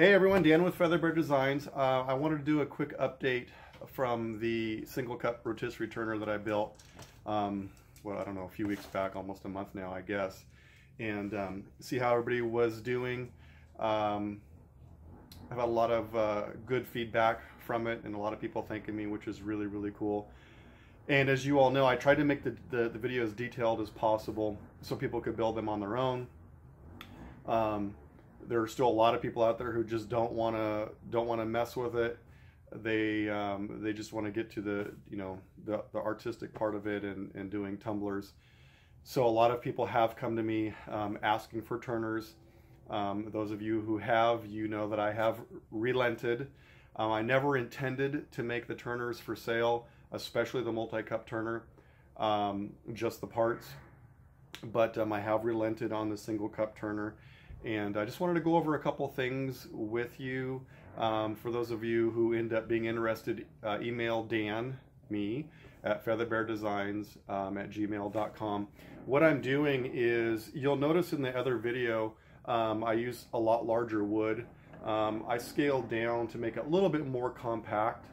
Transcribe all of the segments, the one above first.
Hey everyone, Dan with FeatherBear Designs. I wanted to do a quick update from the single cup rotisserie turner that I built, well, I don't know, a few weeks back, almost a month now, I guess, and see how everybody was doing. I've had a lot of good feedback from it and a lot of people thanking me, which is really, really cool. And as you all know, I tried to make the video as detailed as possible so people could build them on their own. There are still a lot of people out there who just don't want to mess with it. They just want to get to the, you know, the artistic part of it and doing tumblers. So a lot of people have come to me asking for turners. Those of you who have, you know that I have relented. I never intended to make the turners for sale, especially the multi-cup turner, just the parts. But I have relented on the single cup turner. And I just wanted to go over a couple things with you. For those of you who end up being interested, email Dan, me, at featherbeardesigns@gmail.com. What I'm doing is, you'll notice in the other video, I used a lot larger wood. I scaled down to make it a little bit more compact.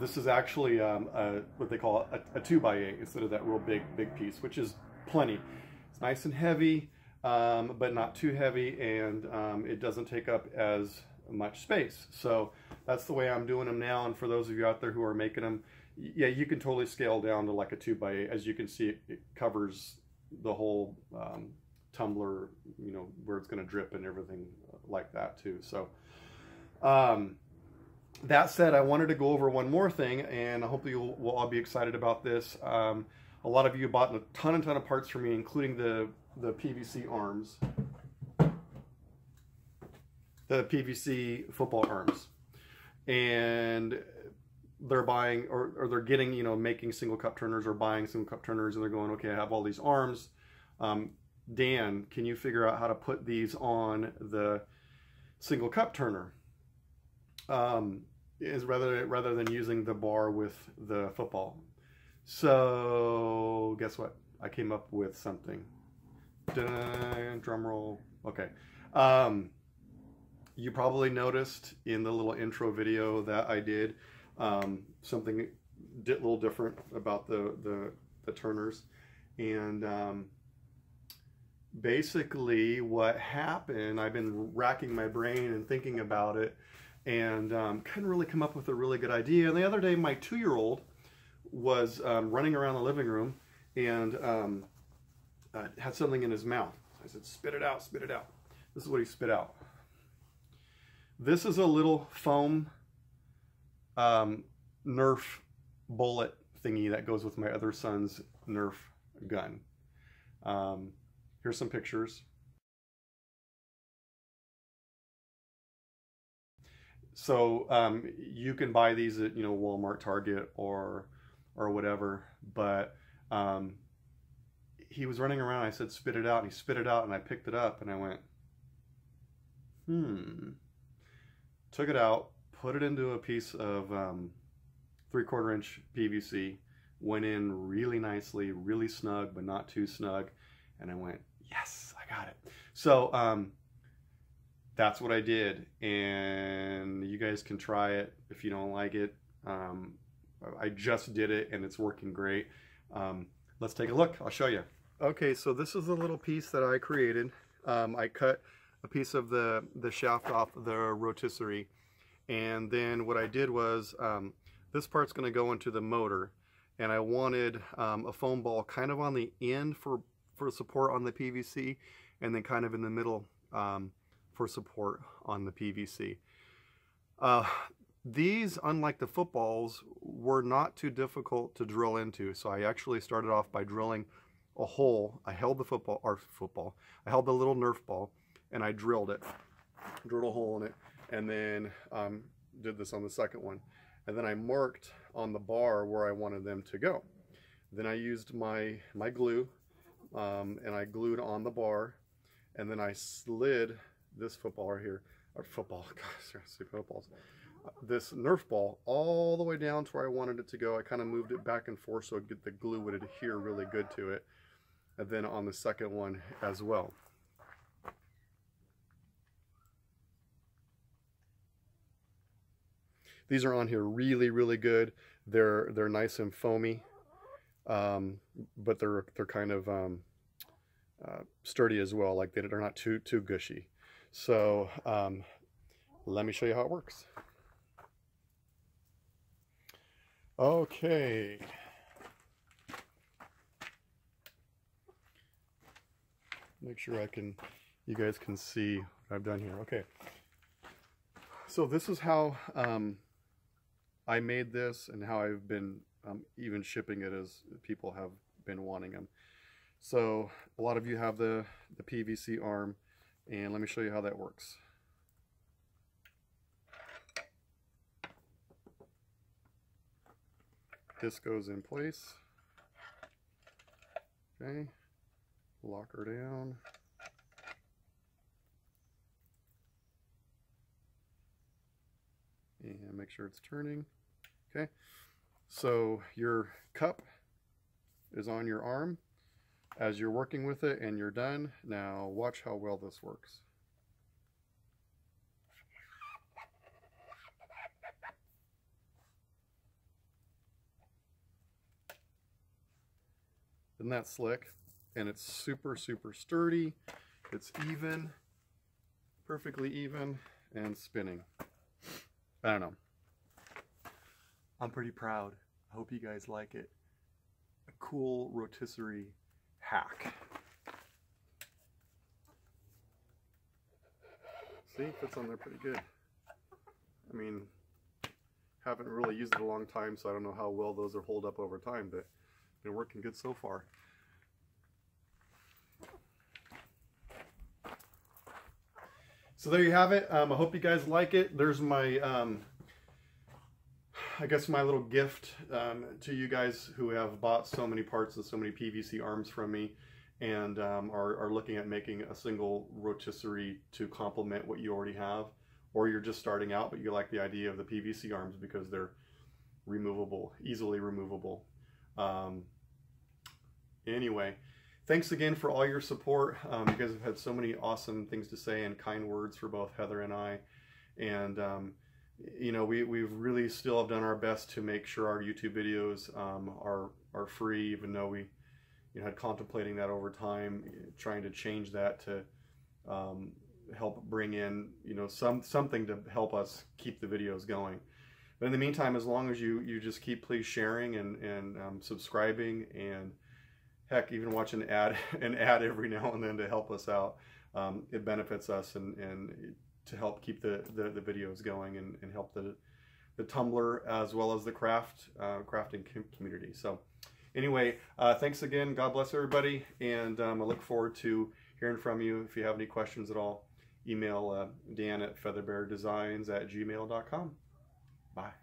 This is actually what they call a 2x8 instead of that real big piece, which is plenty. It's nice and heavy. But not too heavy, and it doesn't take up as much space. So that's the way I'm doing them now, and for those of you out there who are making them, yeah, you can totally scale down to like a 2x8. As you can see, it covers the whole tumbler, you know, where it's going to drip and everything like that too. So that said, I wanted to go over one more thing, and I hope you will all be excited about this. A lot of you bought a ton and ton of parts for me, including the PVC arms, the PVC football arms, and they're buying, or they're getting, you know, making single cup turners or buying single cup turners, and they're going, okay, I have all these arms. Dan, can you figure out how to put these on the single cup turner? Is rather than using the bar with the football. So guess what? I came up with something. Drum roll. Okay. You probably noticed in the little intro video that I did something a little different about the turners, and basically what happened, I've been racking my brain and thinking about it, and couldn't really come up with a really good idea. And the other day, my 2-year-old was running around the living room and had something in his mouth. So I said, spit it out, spit it out. This is what he spit out. This is a little foam Nerf bullet thingy that goes with my other son's Nerf gun. Here's some pictures. So you can buy these at, you know, Walmart, Target, or whatever, but he was running around. I said, spit it out, and he spit it out, and I picked it up, and I went, took it out, put it into a piece of 3/4 inch PVC, went in really nicely, really snug, but not too snug, and I went, yes, I got it. So that's what I did, and you guys can try it if you don't like it. I just did it, and it's working great. Let's take a look. I'll show you. Okay, so this is the little piece that I created. I cut a piece of the shaft off the rotisserie, and then what I did was, this part's going to go into the motor, and I wanted a foam ball kind of on the end for support on the PVC, and then kind of in the middle for support on the PVC. These, unlike the footballs, were not too difficult to drill into. So I actually started off by drilling a hole. I held the football, I held the little Nerf ball, and I drilled it. Drilled a hole in it, and then did this on the second one. And then I marked on the bar where I wanted them to go. Then I used my glue, and I glued on the bar, and then I slid this football right here, or football, gosh, I see footballs. This Nerf ball all the way down to where I wanted it to go. I kind of moved it back and forth so the glue would adhere really good to it. And then on the second one as well. These are on here really, really good. They're nice and foamy, but they're kind of sturdy as well. Like they're not too gushy. So let me show you how it works. Okay. Make sure you guys can see what I've done here. Okay. So this is how I made this and how I've been even shipping it, as people have been wanting them. So a lot of you have the PVC arm, and let me show you how that works. This goes in place. Okay. Lock her down. And make sure it's turning. Okay. So your cup is on your arm as you're working with it, and you're done. Now watch how well this works. Isn't that slick? And it's super, super sturdy. It's even, perfectly even, and spinning. I don't know. I'm pretty proud. I hope you guys like it. A cool rotisserie hack. See, it fits on there pretty good. I mean, haven't really used it a long time, so I don't know how well those will hold up over time, but been working good so far. So there you have it. I hope you guys like it. There's my, I guess my little gift to you guys who have bought so many parts and so many PVC arms from me, and are looking at making a single rotisserie to complement what you already have, or you're just starting out but you like the idea of the PVC arms because they're removable, easily removable. Anyway. Thanks again for all your support. You guys have had so many awesome things to say and kind words for both Heather and I. And, you know, we've really still have done our best to make sure our YouTube videos are free, even though we had contemplating that over time, trying to change that to help bring in, something to help us keep the videos going. But in the meantime, as long as you just keep please sharing and subscribing, and heck, even watch an ad every now and then to help us out. It benefits us and to help keep the videos going and help the Tumblr as well as the crafting community. So anyway, thanks again. God bless everybody. And I look forward to hearing from you. If you have any questions at all, email Dan at FeatherBearDesigns@gmail.com. Bye.